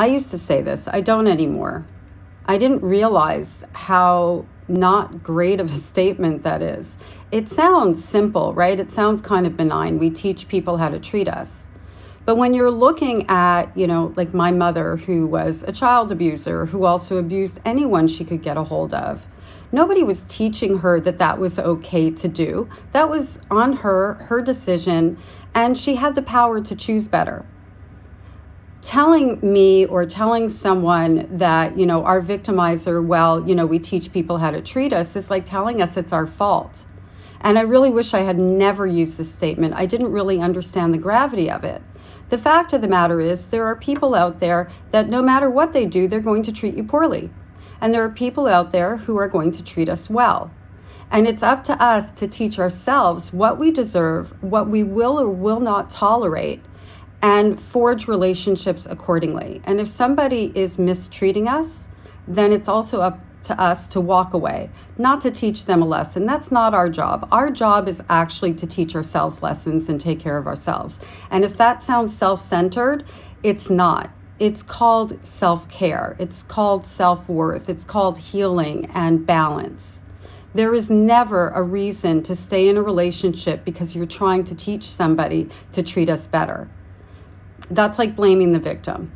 I used to say this, I don't anymore. I didn't realize how not great of a statement that is. It sounds simple, right? It sounds kind of benign. We teach people how to treat us. But when you're looking at, you know, like my mother, who was a child abuser, who also abused anyone she could get a hold of, nobody was teaching her that that was okay to do. That was on her, her decision, and she had the power to choose better. Telling me or telling someone that, you know, our victimizer, well, you know, we teach people how to treat us, is like telling us it's our fault. And I really wish I had never used this statement. I didn't really understand the gravity of it. The fact of the matter is there are people out there that no matter what they do, they're going to treat you poorly. And there are people out there who are going to treat us well. And it's up to us to teach ourselves what we deserve, what we will or will not tolerate, and forge relationships accordingly. And if somebody is mistreating us, then it's also up to us to walk away, not to teach them a lesson. That's not our job. Our job is actually to teach ourselves lessons and take care of ourselves. And if that sounds self-centered, it's not. It's called self-care. It's called self-worth. It's called healing and balance. There is never a reason to stay in a relationship because you're trying to teach somebody to treat us better. That's like blaming the victim.